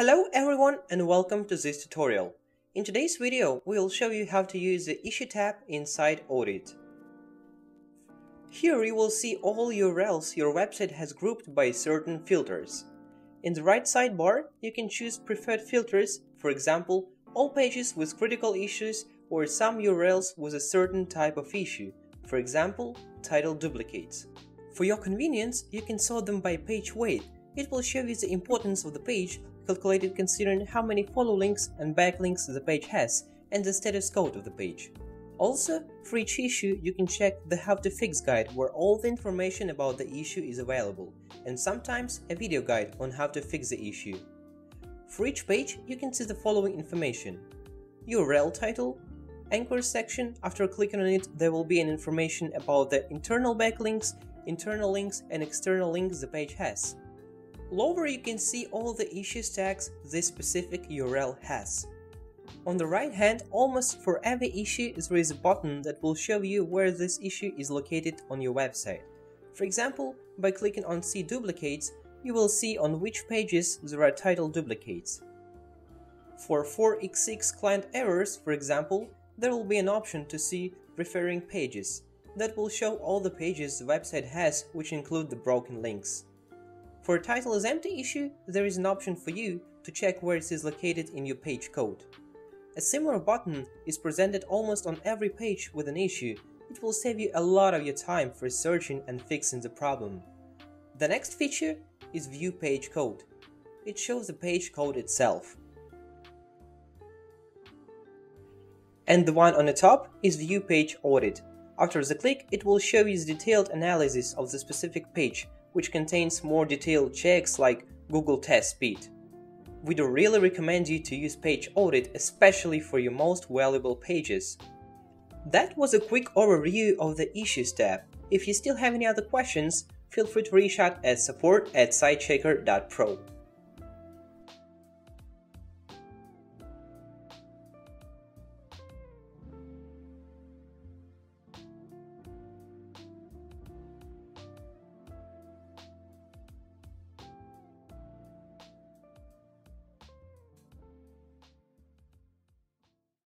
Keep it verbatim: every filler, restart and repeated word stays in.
Hello everyone and welcome to this tutorial. In today's video, we will show you how to use the Issue tab in Site Audit. Here you will see all U R Ls your website has grouped by certain filters. In the right sidebar, you can choose preferred filters, for example, all pages with critical issues or some U R Ls with a certain type of issue, for example, title duplicates. For your convenience, you can sort them by page weight. It will show you the importance of the page, calculated considering how many follow links and backlinks the page has and the status code of the page. Also, for each issue you can check the How to Fix guide where all the information about the issue is available, and sometimes a video guide on how to fix the issue. For each page you can see the following information: U R L title, anchor section, after clicking on it there will be an information about the internal backlinks, internal links and external links the page has. Lower you can see all the issues tags this specific U R L has. On the right hand, almost for every issue there is a button that will show you where this issue is located on your website. For example, by clicking on See Duplicates, you will see on which pages there are title duplicates. For four by six client errors, for example, there will be an option to see Referring Pages that will show all the pages the website has which include the broken links. For title is empty issue, there is an option for you to check where it is located in your page code. A similar button is presented almost on every page with an issue. It will save you a lot of your time for searching and fixing the problem. The next feature is View Page Code. It shows the page code itself. And the one on the top is View Page Audit. After the click, it will show you the detailed analysis of the specific page, which contains more detailed checks like Google test speed. We do really recommend you to use Page Audit, especially for your most valuable pages. That was a quick overview of the Issues tab. If you still have any other questions, feel free to reach out at support at Sitechecker dot pro.